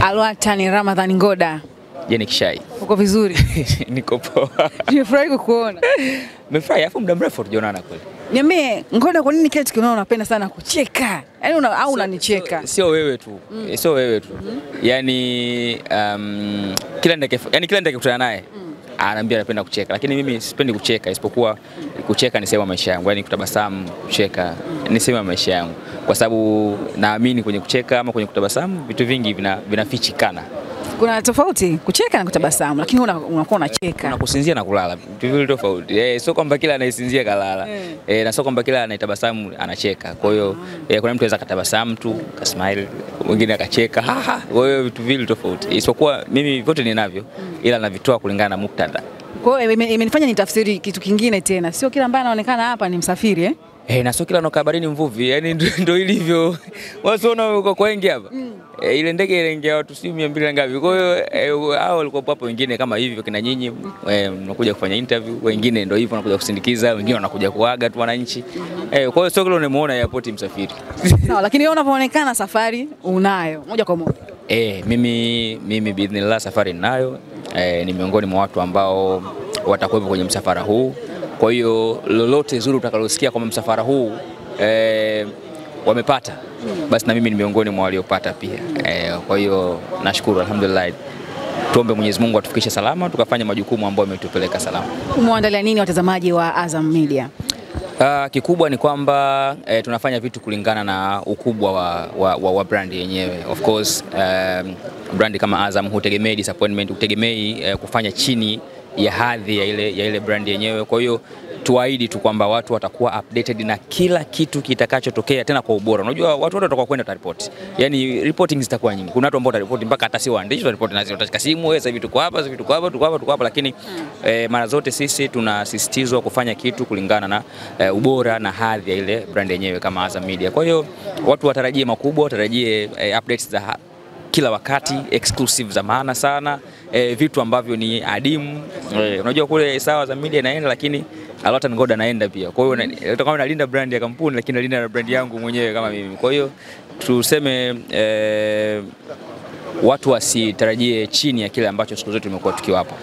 Alwata ni Ramadhan Ngoda. Jenny Kishai. Uko vizuri? Niko poa. Nimefurahi kukuona. Nimefurahi afu muda mrefu tunaonana kweli. Niambie Ngoda, kwa nini kile unaona unapenda sana kucheka? Yaani una au unanicheka? Sio wewe tu. Sio wewe tu. Yaani kila ndeke, yaani kila ndeke kukutana naye. Anaambia anapenda kucheka, lakini mimi sipendi kucheka, isipokuwa kucheka ni sema maisha yangu, yani kutabasamu, kucheka ni sema maisha yangu, kwa sababu naamini kwenye kucheka ama kwenye kutabasamu vitu vingi vinafichikana. Kuna tofauti kucheka na kutabasamu, lakini unakuwa unacheka, unakusinzia na kulala, vitu vile tofauti. Sio kwamba kila anayesinzia kalala, na sio kwamba kila anayetabasamu anacheka. Kwa hiyo kuna mtu anaweza katabasamu tu ka smile, mwingine akacheka, kwa hiyo vitu vile tofauti, isipokuwa mimi vyote ninavyo, ila navitoa kulingana na muktadha. Kwa hiyo imenifanya nitafsiri kitu kingine tena, sio kila mbaya anaonekana hapa ni msafiri eh. Na sio kila noka barini mvuvi, yani ndio ilivyo. Wasiona uko wengi hapa. Ile ndege ilengea watu si 200 ngapi. Kwa hiyo hao walikuwa hapo, wengine kama hivyo kina nyinyi mnakuja kufanya interview, wengine ndio hivyo wanakuja kusindikiza, wengine wanakuja kuaga tu wananchi. Kwa hiyo sio kila unamuona airport msafiri. Sawa, lakini wewe unapoonekana safari unayo moja kwa moja. Mimi bidnillah safari ninayo. Ni miongoni mwa watu ambao watakuwepo kwenye msafara huu. Kwa hiyo lolote zuri utakalosikia kwa msafara huu wamepata, basi na mimi ni miongoni mwa waliopata pia. Kwa hiyo nashukuru alhamdulillah. Tuombe Mwenyezi Mungu atufikishe salama, tukafanye majukumu ambayo yametupeleka salama. Umeandalia nini watazamaji wa Azam Media? Kikubwa ni kwamba tunafanya vitu kulingana na ukubwa wa brand yenyewe. Of course, brand kama Azam hutegemei disappointment, hutegemei kufanya chini ya hadhi ya ile brand yenyewe. Kwa hiyo tuahidi tu kwamba watu watakuwa updated na kila kitu kitakachotokea, tena kwa ubora. Unajua watu wote watakuwa kwenda report. Yaani reporting zitakuwa nyingi. Kuna watu ambao wataripoti mpaka hata si waandishi wataripoti, na utashika simu, sasa hivi tuko hapa, lakini mara zote sisi tunasisitizwa kufanya kitu kulingana na ubora na hadhi ya ile brand yenyewe kama Azam Media. Kwa hiyo watu watarajie makubwa, watarajie updates za kila wakati, exclusive za maana sana, vitu ambavyo ni adimu. Unajua kule sawa za media naenda, lakini Albert Ngoda naenda pia. Kwa hiyo kama nalinda brand ya kampuni, lakini nalinda brand yangu mwenyewe kama mimi. Kwa hiyo tuseme watu wasitarajie chini ya kile ambacho siku zote tumekuwa tukiwapa.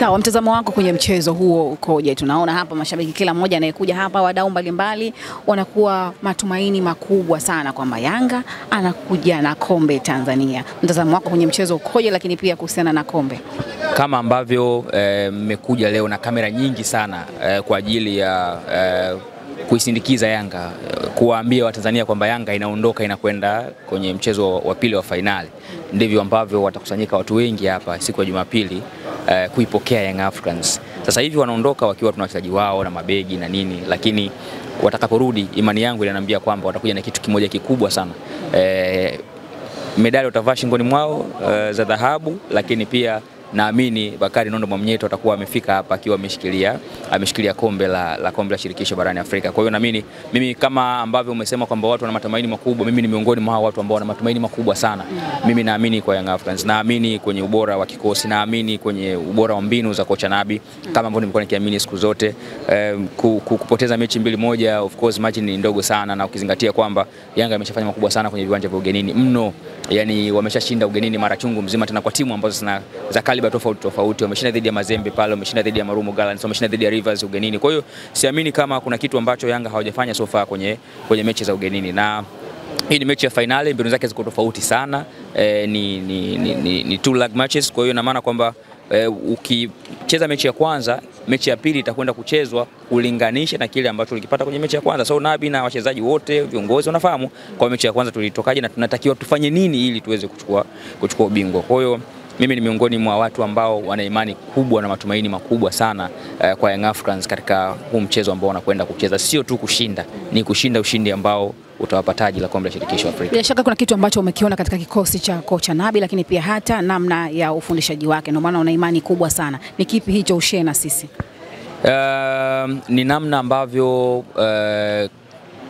Sawa, mtazamo wako kwenye mchezo huo ukoje? Tunaona hapa mashabiki kila mmoja anayekuja hapa, wadau mbalimbali wanakuwa matumaini makubwa sana kwamba Yanga anakuja na kombe Tanzania. Mtazamo wako kwenye mchezo ukoje, lakini pia kuhusiana na kombe? Kama ambavyo mmekuja leo na kamera nyingi sana kwa ajili ya kuisindikiza Yanga, kuwaambia Watanzania kwamba Yanga inaondoka inakwenda kwenye mchezo wa pili wa finali, ndivyo ambavyo watakusanyika watu wengi hapa siku ya Jumapili kuipokea Young Africans. Sasa hivi wanaondoka wakiwa tuna wachezaji wao na mabegi na nini, lakini watakaporudi, imani yangu inaniambia kwamba watakuja na kitu kimoja kikubwa sana. Medali watavaa shingoni mwao za dhahabu, lakini pia naamini Bakari Nondo Mwamnyeto atakuwa amefika hapa akiwa ameshikilia kombe la shirikisho barani Afrika. Kwa hiyo naamini mimi, kama ambavyo umesema kwamba watu wana matumaini makubwa, mimi ni miongoni mwa watu ambao wana matumaini makubwa sana. Mimi naamini kwa Young Africans, naamini kwenye ubora wa kikosi, naamini kwenye ubora wa mbinu za kocha Nabi, kama ambavyo nimekuwa nikiamini siku zote. Kupoteza mechi 2-1, of course margin ni ndogo sana, na ukizingatia kwamba Yanga ameshafanya makubwa sana kwenye viwanja vya ugenini mno. Yani wameshashinda ugenini mara chungu mzima, tena kwa timu ambazo zina zakaliba tofauti. Wameshinda dhidi ya Mazembe pale, wameshinda dhidi ya Marumo Gallants, wameshinda dhidi ya Rivers ugenini. Kwa hiyo siamini kama kuna kitu ambacho Yanga hawajafanya so far kwenye mechi za ugenini, na hii ni mechi ya finali, mbinu zake ziko tofauti sana. Ni two leg matches. Kwa hiyo na maana kwamba ukicheza mechi ya kwanza, mechi ya pili itakwenda kuchezwa ulinganishe na kile ambacho ulikipata kwenye mechi ya kwanza. So Nabi na wachezaji wote, viongozi wanafahamu kwa mechi ya kwanza tulitokaje na tunatakiwa tufanye nini ili tuweze kuchukua ubingwa. Kwa hiyo mimi ni miongoni mwa watu ambao wana imani kubwa na matumaini makubwa sana kwa Young Africans katika huu mchezo ambao wanakwenda kucheza. Sio tu kushinda, ni kushinda ushindi ambao utawapataji la kombe la shirikisho Afrika. Bila shaka kuna kitu ambacho umekiona katika kikosi cha kocha Nabi, lakini pia hata namna ya ufundishaji wake, ndio maana una imani kubwa sana. Ni kipi hicho ushare na sisi? Ni namna ambavyo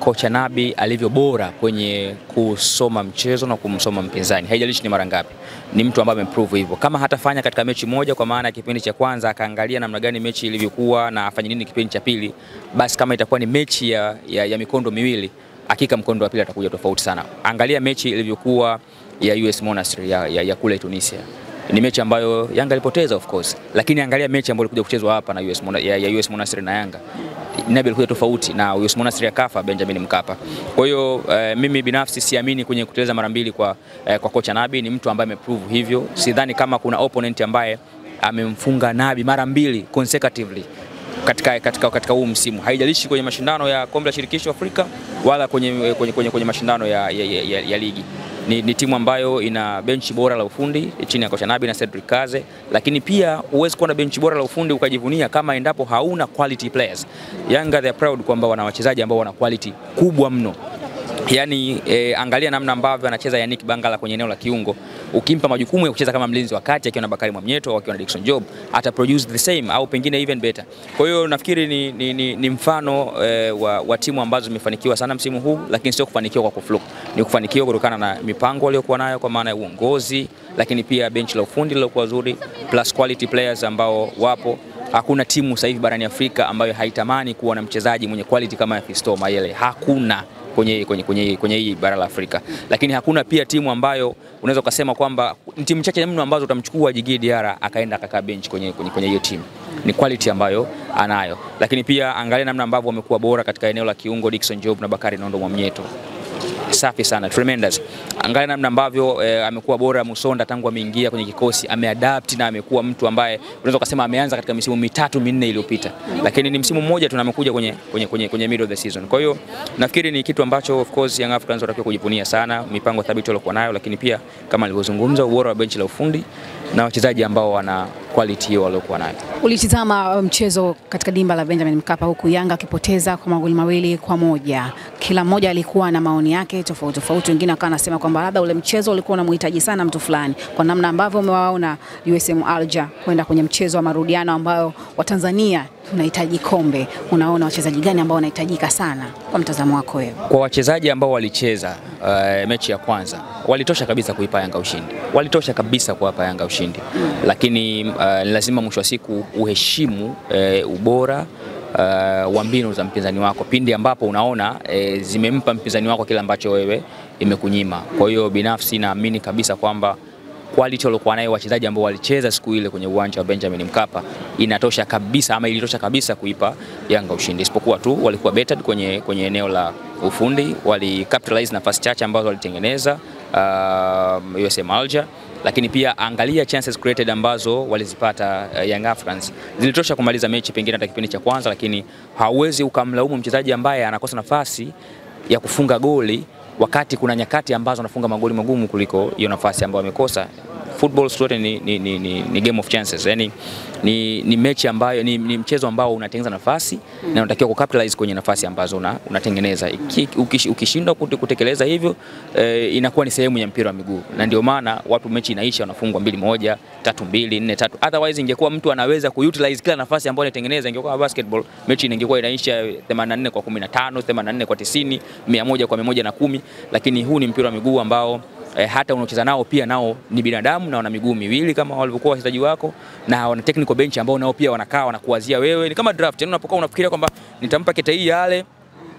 kocha Nabi alivyo bora kwenye kusoma mchezo na kumsoma mpinzani. Haijalishi ni mara ngapi, ni mtu ambaye ameprove hivyo. Kama hatafanya katika mechi moja, kwa maana kipindi cha kwanza akaangalia namna gani mechi ilivyokuwa na afanye nini kipindi cha pili, basi kama itakuwa ni mechi ya mikondo miwili, hakika mkondo wa pili atakuja tofauti sana. Angalia mechi ilivyokuwa ya US Monastir ya kule Tunisia. Ni mechi ambayo Yanga alipoteza of course, lakini angalia mechi ambayo ilikuja kuchezwa hapa na US Monastir na Yanga. Nabi ilikuwa tofauti na US Monastir ya kafa Benjamin Mkapa. Kwa hiyo mimi binafsi siamini kwenye kuteleza mara mbili kwa kocha Nabi. Ni mtu ambaye ameprove hivyo. Sidhani kama kuna opponent ambaye amemfunga Nabi mara mbili consecutively katika huu msimu. Haijalishi kwenye mashindano ya Kombe la Shirikisho Afrika wala kwenye mashindano ya ligi. Ni timu ambayo ina benchi bora la ufundi chini ya kocha Nabi na Cedric Caze, lakini pia huwezi kuwa na benchi bora la ufundi ukajivunia kama endapo hauna quality players. Yanga they are proud kwamba wana wachezaji ambao wana quality kubwa mno. Yani angalia namna ambavyo anacheza Yanick Bangala kwenye eneo la kiungo. Ukimpa majukumu ya kucheza kama mlinzi wa kati akiwa na Bakari Mwamnyeto au akiwa na Dickson Job, ata produce the same au pengine even better. Kwa hiyo nafikiri ni mfano wa timu ambazo zimefanikiwa sana msimu huu, lakini sio kufanikiwa kwa kufluke. Ni kufanikiwa kutokana na mipango waliokuwa nayo kwa maana ya uongozi, lakini pia bench la ufundi lilokuwa zuri plus quality players ambao wapo. Hakuna timu sasa hivi barani Afrika ambayo haitamani kuwa na mchezaji mwenye quality kama Fiston Mayele. Hakuna kwenye hii bara la Afrika. Lakini hakuna pia timu ambayo unaweza kusema kwamba timu chache mno ambazo utamchukua Jigi Diara akaenda akakaa bench kwenye hiyo timu. Ni quality ambayo anayo. Lakini pia angalia namna ambavyo wamekuwa bora katika eneo la kiungo Dickson Job na Bakari Nondo Mwamnyeto. Safi sana, tremendous. Angalia namna ambavyo amekuwa bora Musonda tangu ameingia kwenye kikosi, ameadapt na amekuwa mtu ambaye unaweza kusema ameanza katika misimu mitatu minne iliyopita. Lakini ni msimu mmoja tunamekuja kwenye middle of the season. Kwa hiyo nafikiri ni kitu ambacho of course Young Africans wanatakiwa kujivunia sana, mipango thabiti waliokuwa nayo, lakini pia kama nilivyozungumza ubora wa benchi la ufundi na wachezaji ambao wana quality hiyo waliokuwa nayo. Ulitazama mchezo katika dimba la Benjamin Mkapa huku Yanga akipoteza kwa magoli 2-1. Kila mmoja alikuwa na maoni yake tofauti. Wengine akawa anasema kwamba labda ule mchezo ulikuwa unamhitaji sana mtu fulani kwa namna ambavyo umewaona USM Alger kwenda kwenye mchezo wa marudiano ambao wa Tanzania tunahitaji kombe. Unaona wachezaji gani ambao wanahitajika sana kwa mtazamo wako wewe? Kwa wachezaji ambao walicheza mechi ya kwanza, walitosha kabisa kuipa Yanga ushindi. Walitosha kabisa kuipa Yanga ushindi. Lakini lazima mwisho wa siku uheshimu ubora wa mbinu za mpinzani wako pindi ambapo unaona zimempa mpinzani wako kila ambacho wewe imekunyima. Kwa hiyo binafsi naamini kabisa kwamba quality waliokuwa nayo wachezaji ambao walicheza siku ile kwenye uwanja wa Benjamin Mkapa inatosha kabisa ama ilitosha kabisa kuipa Yanga ushindi. Isipokuwa tu walikuwa better kwenye eneo la ufundi, walicapitalize nafasi chache ambazo walitengeneza USM Alger. Lakini pia angalia chances created ambazo walizipata Young Africans. Zilitosha kumaliza mechi pengine hata kipindi cha kwanza, lakini hauwezi ukamlaumu mchezaji ambaye anakosa nafasi ya kufunga goli wakati kuna nyakati ambazo anafunga magoli magumu kuliko hiyo nafasi ambayo amekosa. Football story ni game of chances. Yani ni mechi ambayo ni mchezo ambao unatengeneza nafasi na unatakiwa kucapitalize kwenye nafasi ambazo unatengeneza. Ukishindwa kutekeleza hivyo inakuwa ni sehemu ya mpira wa miguu. Na ndio maana watu mechi inaisha wanafungwa 2-1, 3-2, 4-3. Otherwise ingekuwa mtu anaweza kuutilize kila nafasi ambayo anatengeneza ingekuwa basketball. Mechi ingekuwa inaisha 84-15, 84-90, 100-110, lakini huu ni mpira wa miguu ambao hata unaocheza nao pia nao ni binadamu na wana miguu miwili kama walivyokuwa wachezaji wako, na wana technical bench ambao nao pia wanakaa wanakuazia wewe. Ni kama draft, yani unapokaa unafikiria kwamba nitampa kete hii yale,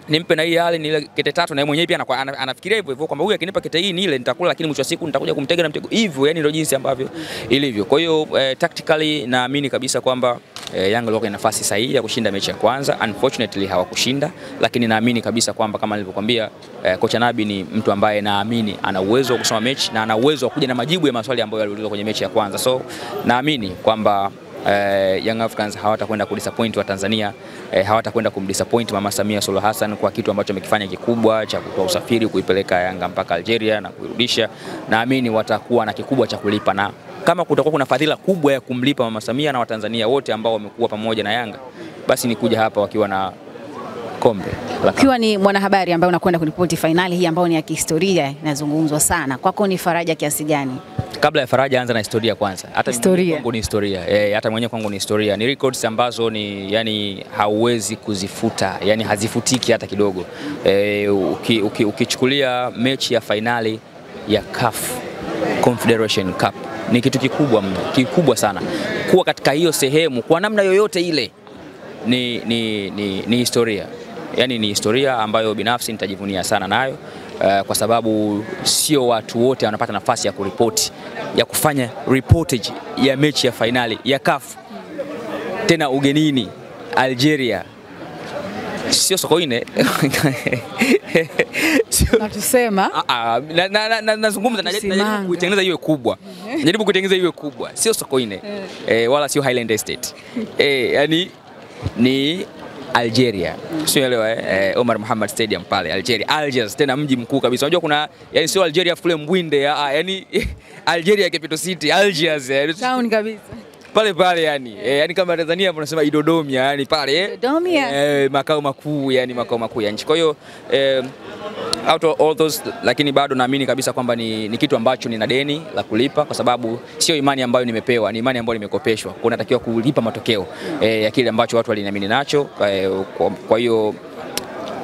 nimpe na hii yale ni ile kete tatu, na yeye mwenyewe pia anafikiria hivyo hivyo kwamba huyu akinipa kete hii ni ile nitakula, lakini mwisho wa siku nitakuja kumtega na mtego hivyo. Yani ndio jinsi ambavyo ilivyo. Kwa hiyo tactically naamini kabisa kwamba Yanga walikuwa na nafasi sahihi ya kushinda mechi ya kwanza. Unfortunately hawakushinda, lakini naamini kabisa kwamba kama nilivyokuambia kocha Nabi ni mtu ambaye naamini ana uwezo wa kusoma mechi na ana uwezo wa kuja na majibu ya maswali ambayo yaliulizwa kwenye mechi ya kwanza. So naamini kwamba Young Africans hawatakwenda kudisappoint wa Tanzania, hawatakwenda kumdisappoint Mama Samia Suluhu Hassan kwa kitu ambacho amekifanya kikubwa cha kutoa usafiri kuipeleka Yanga mpaka Algeria na kuirudisha. Naamini watakuwa na kikubwa cha kulipa, na kama kutakuwa kuna fadhila kubwa ya kumlipa Mama Samia na Watanzania wote ambao wamekuwa pamoja na Yanga, basi ni kuja hapa wakiwa na kombe. Ukiwa ni mwanahabari ambaye unakwenda kuripoti finali hii ambayo ni ya kihistoria inazungumzwa sana, kwako ni faraja kiasi gani? Kabla ya faraja, anza na historia kwanza. Hata historia kwangu ni historia. Hata mwenyewe kwangu ni historia. Ni records ambazo ni yani hauwezi kuzifuta. Yani hazifutiki hata kidogo. Ukichukulia mechi ya finali ya CAF Confederation Cup, ni kitu kikubwa sana. Kuwa katika hiyo sehemu kwa namna yoyote ile ni historia. Yani ni historia ambayo binafsi nitajivunia sana nayo. kwa sababu sio watu wote wanapata nafasi ya kuripoti, ya kufanya reportage ya mechi ya finali ya CAF tena ugenini Algeria. Sio sokoine. Natusema nazungumza najaribu kuitengeneza iwe kubwa. Najaribu kuitengeneza iwe kubwa. Sio sokoine. Wala sio Highland Estate. Yani ni Algeria. Sielewa Omar Mohamed Stadium pale Algeria. Algiers tena mji mkuu kabisa. Unajua kuna yani sio Algeria kule Mbwinde, yani Algeria capital city, Algiers town kabisa. Pale pale yani, yani kama Tanzania tunasema Idodomia, yani pale makao makuu, yani makao makuu ya nchi. Kwa hiyo out of all those, lakini bado naamini kabisa kwamba ni kitu ambacho nina deni la kulipa, kwa sababu sio imani ambayo nimepewa, ni imani ambayo nimekopeshwa. Kwa hiyo natakiwa kulipa matokeo ya kile ambacho watu waliniamini nacho. Kwa hiyo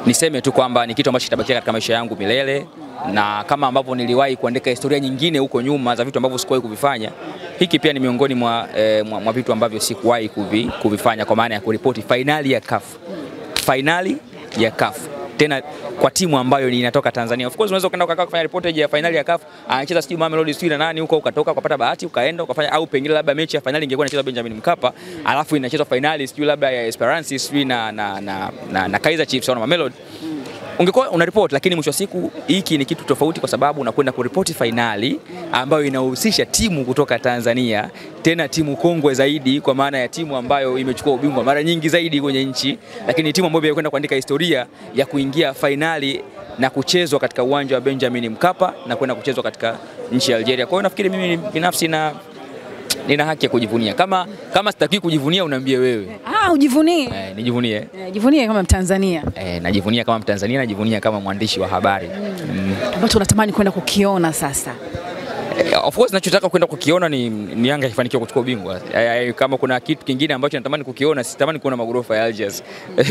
niseme tu kwamba ni kitu ambacho kitabakia katika maisha yangu milele, na kama ambavyo niliwahi kuandika historia nyingine huko nyuma za vitu ambavyo sikuwahi kuvifanya, hiki pia ni miongoni mwa vitu ambavyo sikuwahi kuvifanya, kwa maana ya kuripoti finali ya CAF. Finali ya CAF. Tena kwa timu ambayo inatoka Tanzania. Of course unaweza kwenda ukakaa kufanya reportage ya finali ya CAF, anacheza sijui Mamelodi sijui na nani huko, ukatoka ukapata bahati ukaenda ukafanya, au pengine labda mechi ya finali ingekuwa inachezwa Benjamin Mkapa, alafu inachezwa finali sijui labda ya Esperance sijui na Kaiser Chiefs au na Mamelodi. Ungekuwa unareport, lakini mwisho wa siku hiki ni kitu tofauti, kwa sababu unakwenda kuripoti finali ambayo inahusisha timu kutoka Tanzania, tena timu kongwe zaidi, kwa maana ya timu ambayo imechukua ubingwa mara nyingi zaidi kwenye nchi, lakini timu ambayo inakwenda kuandika historia ya kuingia finali na kuchezwa katika uwanja wa Benjamin Mkapa na kwenda kuchezwa katika nchi ya Algeria. Kwa hiyo nafikiri mimi binafsi nina haki ya kujivunia. Kama sitaki kujivunia, unaambie wewe. Ujivunie. Nijivunie. Jivunie kama Mtanzania. Najivunia kama Mtanzania, najivunia kama mwandishi wa habari. Ambacho unatamani kwenda kukiona sasa. Of course nachotaka kwenda kukiona ni Yanga ikifanikiwa kuchukua ubingwa. Kama kuna kitu kingine ambacho natamani kukiona, sitamani kuona magorofa ya Algiers.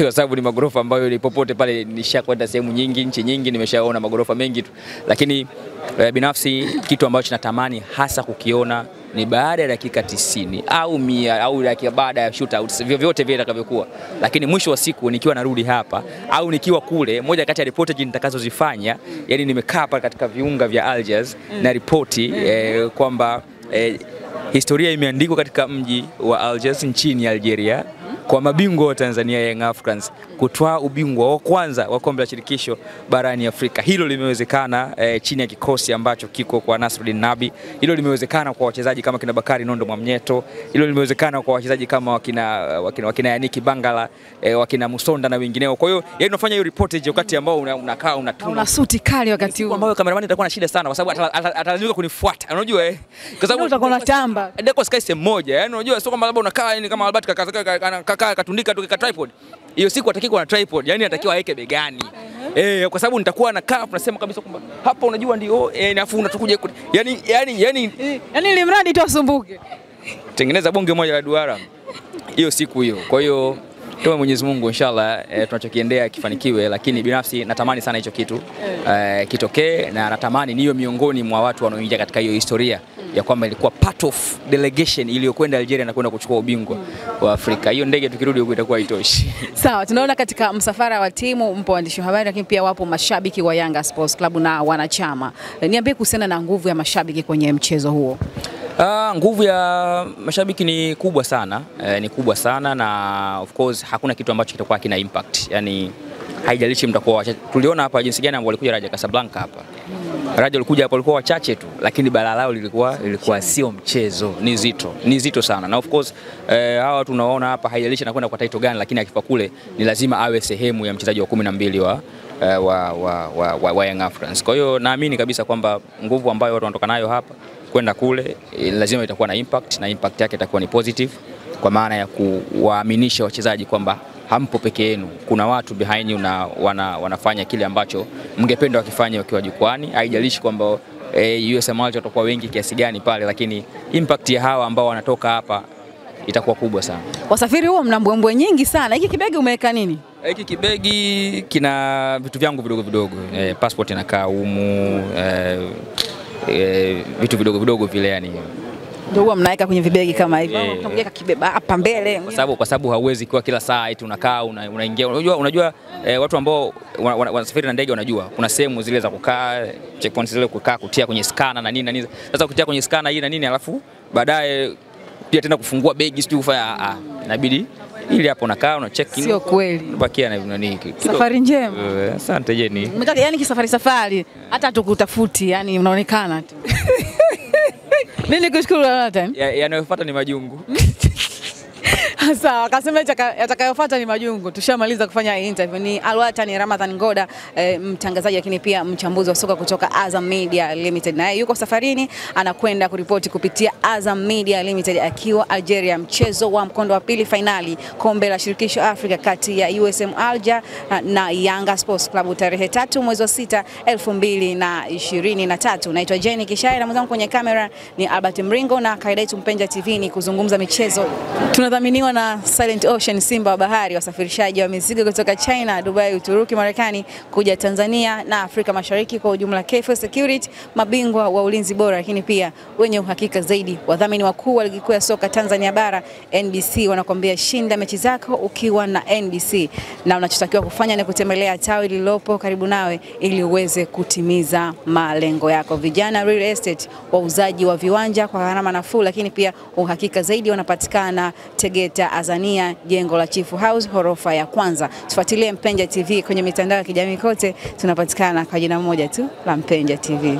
Kwa sababu ni magorofa ambayo ilipopote pale nishakwenda sehemu nyingi, nchi nyingi, nimeshaona magorofa mengi tu. Lakini binafsi kitu ambacho natamani hasa kukiona ni baada ya dakika 90 au 100 au dakika baada ya shootouts, vyote vile vitakavyokuwa. Lakini mwisho wa siku nikiwa narudi hapa au nikiwa kule, moja kati ya reportage nitakazozifanya, yani nimekaa hapa katika viunga vya Algiers na ripoti kwamba historia imeandikwa katika mji wa Algiers nchini Algeria kwa mabingwa wa Tanzania Young Africans kutwaa ubingwa wa kwanza wa Kombe la Shirikisho barani Afrika. Hilo limewezekana chini ya kikosi ambacho kiko kwa Nasruddin Nabi. Hilo limewezekana kwa wachezaji kama kina Bakari Nondo Mwamnyeto. Hilo limewezekana kwa wachezaji kama wakina Yanick Bangala, wakina Musonda na wengineo. Kwa hiyo yeye anafanya hiyo reportage wakati ambao unakaa unatuna. Una suti kali wakati huo. Ambao kameramani atakuwa na shida sana, kwa sababu atalazimika kunifuata. Unajua Kwa sababu utakuwa na tamba. Ndeko sky sehemu moja. Yaani unajua sio kama labda unakaa yani kama Albert Kakazaka katundika tu kwa tripod. Hiyo siku atakiwa na tripod, yani atakiwa aweke begani. Kwa sababu nitakuwa na CAF nasema kabisa kwamba hapa unajua ndio nafu unatukuja. Yani limradi tu asumbuke. Tengeneza bonge moja la duara hiyo siku hiyo. Kwa hiyo tuwe Mwenyezi Mungu inshallah tunachokiendea kifanikiwe, lakini binafsi natamani sana hicho kitu kitokee, na natamani niwe miongoni mwa watu wanaoingia katika hiyo historia ya kwamba ilikuwa part of delegation iliyokwenda Algeria na kwenda kuchukua ubingwa wa Afrika. Hiyo ndege tukirudi huko itakuwa haitoshi. Sawa, tunaona katika msafara wa timu mpo waandishi wa habari, lakini pia wapo mashabiki wa Yanga Sports Club na wanachama. Niambie kuhusiana na nguvu ya mashabiki kwenye mchezo huo. Nguvu ya mashabiki ni kubwa sana, na of course hakuna kitu ambacho kitakuwa kina impact. Yani haijalishi mtakuwa, tuliona hapa jinsi gani ambao walikuja Raja Casablanca hapa. Raja walikuja hapa walikuwa wachache tu, lakini balaa lao lilikuwa sio mchezo, ni zito sana. Na of course hawa tunaona hapa haijalishi anakwenda kwa title gani, lakini akifa kule ni lazima awe sehemu ya mchezaji wa 12 wa Young Africans. Kwa hiyo naamini kabisa kwamba nguvu ambayo watu wanatoka nayo hapa kwenda kule lazima itakuwa na impact, na impact yake itakuwa ni positive, kwa maana ya kuwaaminisha wachezaji kwamba hampo peke yenu, kuna watu behind you na wanafanya kile ambacho mngependa wakifanye wakiwa jukwani. Haijalishi kwamba USM Alger watakuwa wengi kiasi gani pale, lakini impact ya hawa ambao wanatoka hapa itakuwa kubwa sana. Wasafiri huo mnambwembwe nyingi sana. Hiki kibegi umeweka nini? Hiki kibegi kina vitu vyangu vidogo vidogo. Passport inakaa humu, vitu vidogo vidogo vile, yani Ndio huwa mnaika kwenye vibegi kama hivi. Mtamweka kibeba hapa mbele. Kwa sababu hauwezi kwa kila saa eti unakaa unaingia. Unajua watu ambao wanasafiri na ndege wanajua. Kuna sehemu zile za kukaa, checkpoints zile kukaa kutia kwenye scanner na nini na nini. Sasa kutia kwenye scanner hii na nini alafu baadaye pia tena kufungua begi sio kufanya inabidi ili hapo unakaa una check in. Sio kweli. Unabakia na nini? Safari njema. Asante Jenny. Mtaka yani kisafari hata tukutafuti yani unaonekana tu. Nini kushukuru na time? Yanayofuata ni majungu. Sasa akasema yatakayofuata ni majungu. Tushamaliza kufanya interview ni Alwata ni Ramadhan Ngoda, mtangazaji lakini pia mchambuzi wa soka kutoka Azam Media Limited. Na yeye yuko safarini anakwenda kuripoti kupitia Azam Media Limited akiwa Algeria mchezo wa mkondo wa pili finali Kombe la Shirikisho Afrika kati ya USM Alger na Yanga Sports Club tarehe 3 mwezi wa 6 2023. Naitwa Jenny Kishai na mwenzangu kwenye kamera ni Albert Mringo na kaida yetu Mpenja TV ni kuzungumza michezo. Tunadhaminiwa na Silent Ocean, Simba wa Bahari, wasafirishaji wa mizigo kutoka China, Dubai, Uturuki, Marekani kuja Tanzania na Afrika Mashariki kwa ujumla. Kforce Security, mabingwa wa ulinzi bora lakini pia wenye uhakika zaidi. Wadhamini wakuu wa ligi kuu ya soka Tanzania bara NBC wanakuambia shinda mechi zako ukiwa na NBC, na unachotakiwa kufanya ni kutembelea tawi lililopo karibu nawe ili uweze kutimiza malengo yako. Vijana real estate, wauzaji wa viwanja kwa gharama nafuu lakini pia uhakika zaidi, wanapatikana Tegeta, Azania, jengo la Chief House, ghorofa ya kwanza. Tufuatilie Mpenja TV kwenye mitandao ya kijamii kote, tunapatikana kwa jina moja tu la Mpenja TV.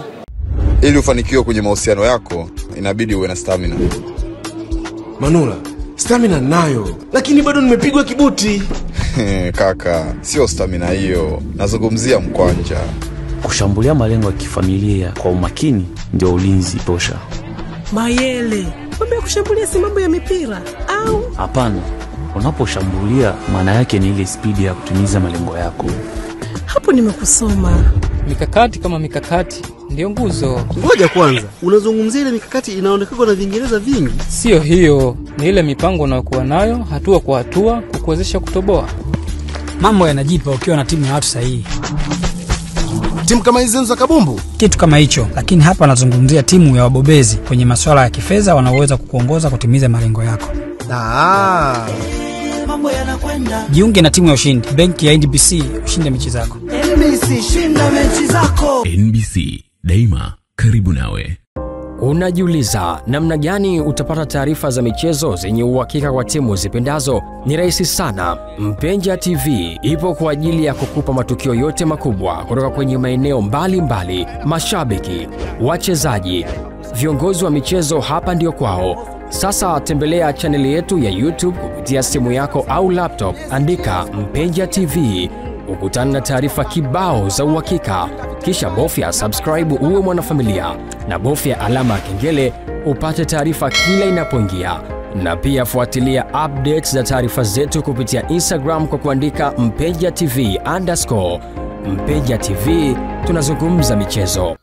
Ili ufanikiwe kwenye mahusiano yako, inabidi uwe na stamina. Manula, stamina nayo, lakini bado nimepigwa kibuti. Kaka, sio stamina hiyo, nazungumzia mkwanja. Kushambulia malengo ya kifamilia kwa umakini ndio ulinzi tosha. Mayele, mbona kushambulia si mambo ya mipira au? Hapana. Unaposhambulia maana yake ni ile speed ya kutimiza malengo yako. Hapo nimekusoma. Mikakati kama mikakati ndio nguzo. Ngoja kwanza, unazungumzia ile mikakati inaonekana na Kiingereza vingi? Sio hiyo, ni ile mipango unayokuwa nayo hatua kwa hatua kukuwezesha kutoboa. Mambo yanajipa ukiwa na timu ya watu sahihi. Timu kama hizo za kabumbu, kitu kama hicho, lakini hapa nazungumzia timu ya wabobezi kwenye masuala ya kifedha wanaoweza kukuongoza kutimiza malengo yako. Mambo yanakwenda. Jiunge na timu ya ushindi, benki ya NBC, ushinde mechi zako. NBC, shinda mechi zako. NBC, daima karibu nawe. Unajiuliza namna gani utapata taarifa za michezo zenye uhakika kwa timu zipendazo? Ni rahisi sana. Mpenja TV ipo kwa ajili ya kukupa matukio yote makubwa kutoka kwenye maeneo mbalimbali, mashabiki, wachezaji, viongozi wa michezo hapa ndio kwao. Sasa tembelea channel yetu ya YouTube kupitia simu yako au laptop, andika Mpenja TV. Ukutana na taarifa kibao za uhakika, kisha bofya subscribe uwe mwanafamilia na bofya alama ya kengele upate taarifa kila inapoingia. Na pia fuatilia updates za taarifa zetu kupitia Instagram kwa kuandika Mpenja TV _ Mpenja TV, tunazungumza michezo.